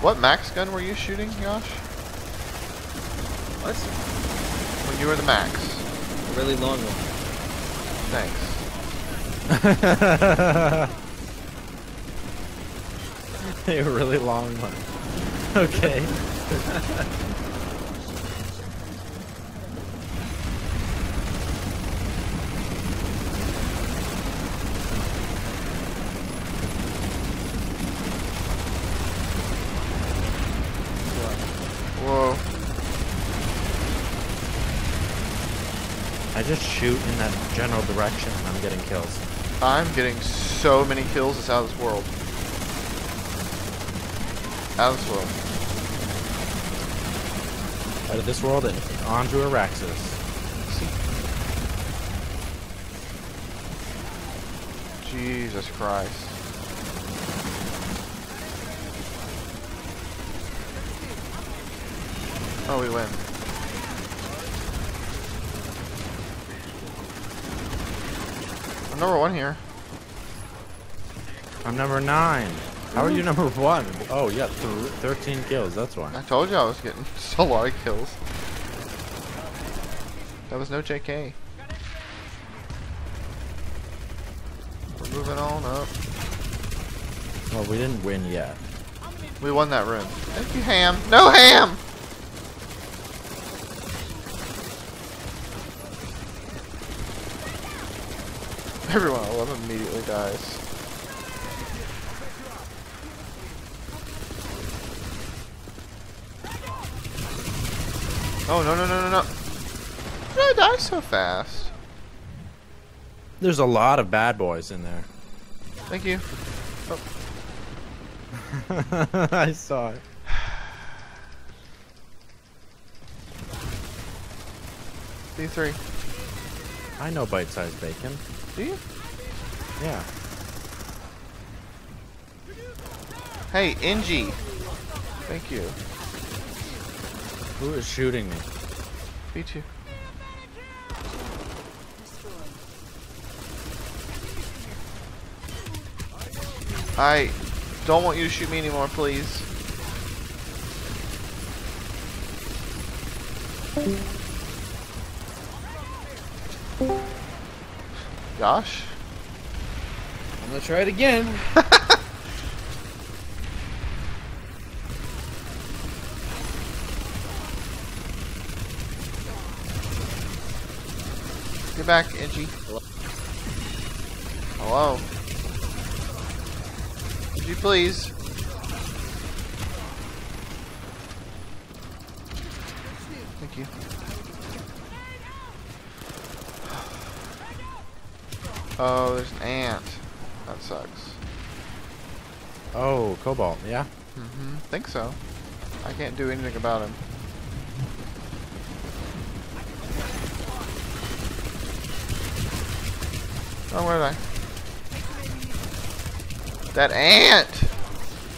What max gun were you shooting, Yosh? What? When you were the max. A really long one. Thanks. A really long one. Okay. I just shoot in that general direction and I'm getting kills. I'm getting so many kills, it's out of this world. Out of this world. Out of this world and onto Araxis. Jesus Christ. Oh, we win. I'm number one here. I'm number 9. How are you number 1? Oh, yeah, 13 kills, that's why. I told you I was getting a lot of kills. That was no JK. We're moving on up. Well, we didn't win yet. We won that room. Thank you, Ham. No Ham! Everyone I love immediately dies. Oh no no no no no! Why did I die so fast? There's a lot of bad boys in there. Thank you. Oh. I saw it. D3. I know bite-sized bacon. Do you? Yeah. Hey, NG. Thank you. Who is shooting me? Beat you. I don't want you to shoot me anymore, please. Gosh. I'm gonna try it again. Get back, Edgy. Hello. Edgy, please. Thank you. Oh, there's an ant. That sucks. Oh, Cobalt, yeah? Mm-hmm. Think so. I can't do anything about him. Oh, where did I? That ant!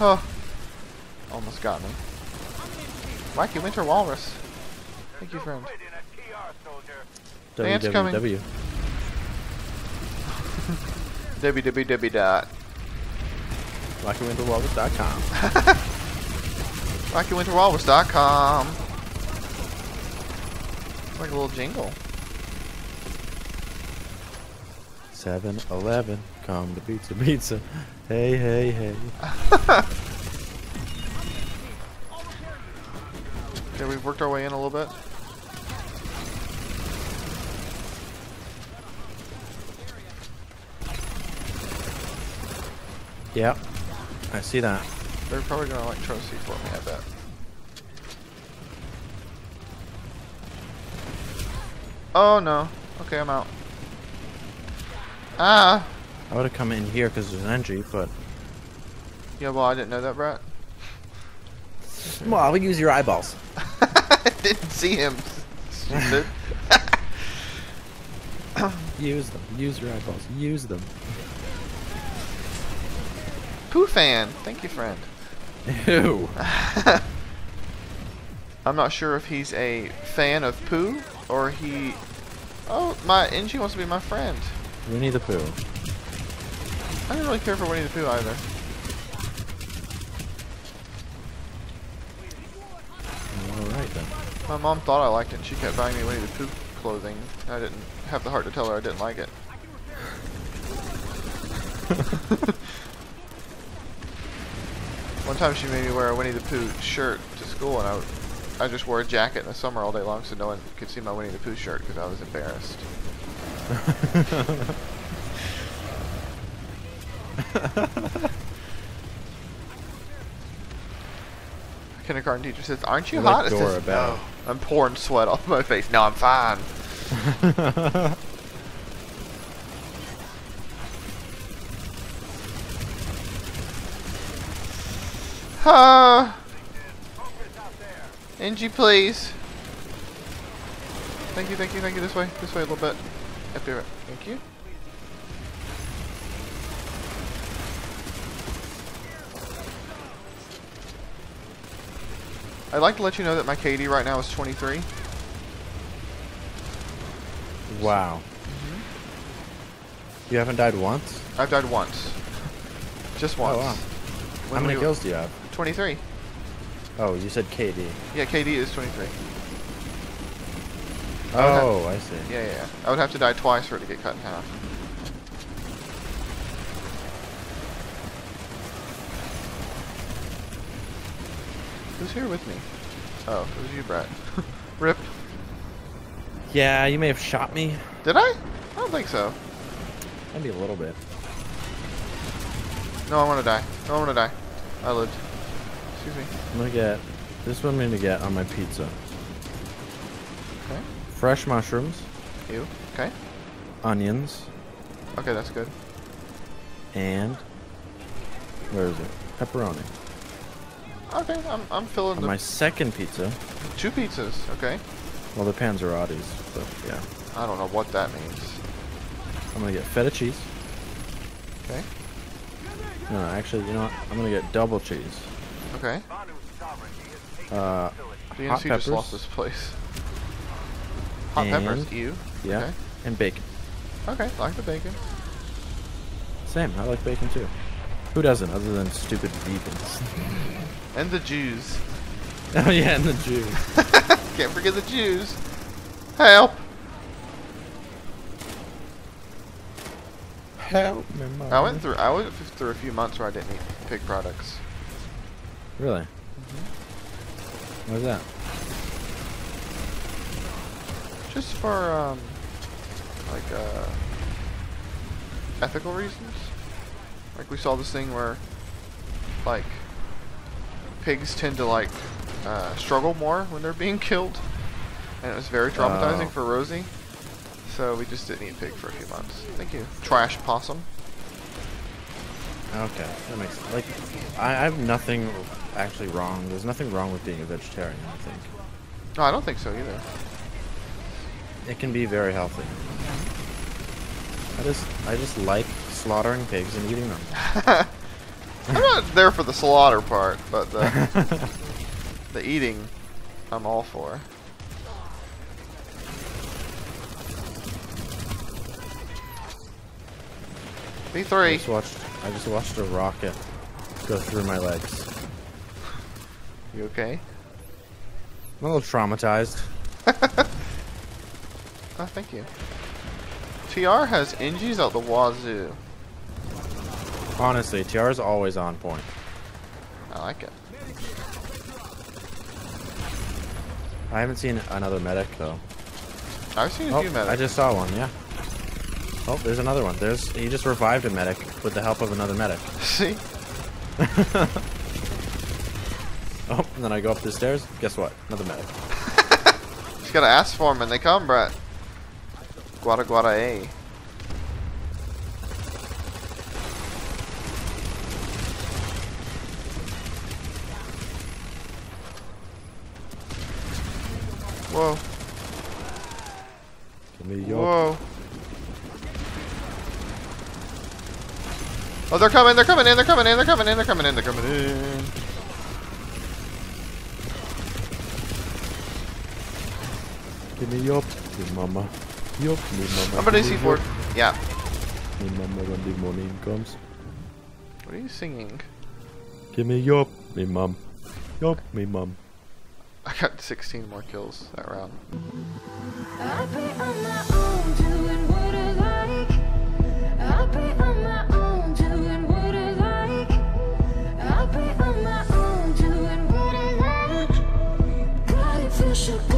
Oh. Almost got me. Wacky Winter Walrus. Thank you, friend. The ant's coming. www.LockyWinterWalrus.com LockyWinterWalrus.com. It's like a little jingle. 7-Eleven, come to pizza, pizza. Hey, hey, hey. Okay, we've worked our way in a little bit. Yep, I see that. They're probably gonna electrocute for me, I bet. Oh no. Okay, I'm out. Ah! I would've come in here because there's an entry, but... Yeah, well, I didn't know that, Bret. Well, I would use your eyeballs. I didn't see him, stupid. Use them. Use your eyeballs. Use them. Poofan, thank you, friend. Ew. I'm not sure if he's a fan of poo or he... Oh, my NG wants to be my friend. Winnie the Pooh. I don't really care for Winnie the Pooh either. My mom thought I liked it and she kept buying me Winnie the Pooh clothing. I didn't have the heart to tell her I didn't like it. One time she made me wear a Winnie the Pooh shirt to school and I just wore a jacket in the summer all day long so no one could see my Winnie the Pooh shirt because I was embarrassed. Kindergarten teacher says, "Aren't you hot?" I says, "No, I'm pouring sweat off my face. No, I'm fine." NG, please. Thank you, thank you, thank you. This way a little bit. Up here. Thank you. I'd like to let you know that my KD right now is 23. Wow. Mm-hmm. You haven't died once? I've died once. Just once. Oh, wow. How many kills do you have? 23. Oh, you said KD. Yeah, KD is 23. Oh, I see. Yeah, yeah. I would have to die twice for it to get cut in half. Who's here with me? Oh, it was you, Bret. Rip. Yeah, you may have shot me. Did I? I don't think so. Maybe a little bit. No, I want to die. No, I want to die. I lived. Excuse me. I'm going to get... This one I'm going to get on my pizza. Okay. Fresh mushrooms. Ew. Okay. Onions. Okay, that's good. And... Where is it? Pepperoni. Okay, I'm filling my second pizza. Two pizzas, okay. Well, the panzerottis, but yeah. I don't know what that means. I'm gonna get feta cheese. Okay. No, actually, you know what? I'm gonna get double cheese. Okay. The NC just lost this place. Hot peppers, ew. Yeah. Okay. And bacon. Okay, I like the bacon. Same, I like bacon too. Who doesn't, other than stupid vegans? And the Jews. Oh yeah, and the Jews. Can't forget the Jews. Help! Help me, Mom. I went through a few months where I didn't eat pig products. Really? Mm-hmm. What was that? Just for like ethical reasons. Like we saw this thing where, like. Pigs tend to like struggle more when they're being killed, and it was very traumatizing for Rosie. So we just didn't eat pig for a few months. Thank you. Trash possum. Okay, that makes sense. Like I have nothing actually wrong. There's nothing wrong with being a vegetarian. I think. No, I don't think so either. It can be very healthy. I just like slaughtering pigs and eating them. I'm not there for the slaughter part, but the, the eating, I'm all for. B3. I just watched a rocket go through my legs. You okay? I'm a little traumatized. Oh, thank you. TR has NGs out the wazoo. Honestly, TR's always on point. I like it. I haven't seen another medic, though. I've seen a few medics. I just saw one, yeah. Oh, there's another one. He just revived a medic with the help of another medic. See? Oh, and then I go up the stairs. Guess what? Another medic. Just gotta ask for him and they come, Bret. Guada guada eh. Whoa. Give me your... Whoa. Oh, they're coming in. Give me your mama. Your mama. I'm an AC4. Yeah. Me mama when the morning comes. What are you singing? Give me your mum. Your mum. I got 16 more kills that round. I'll be on my own doing what I like. I'll be on my own doing what I like. I'll be on my own doing what I like. God, it feels so good.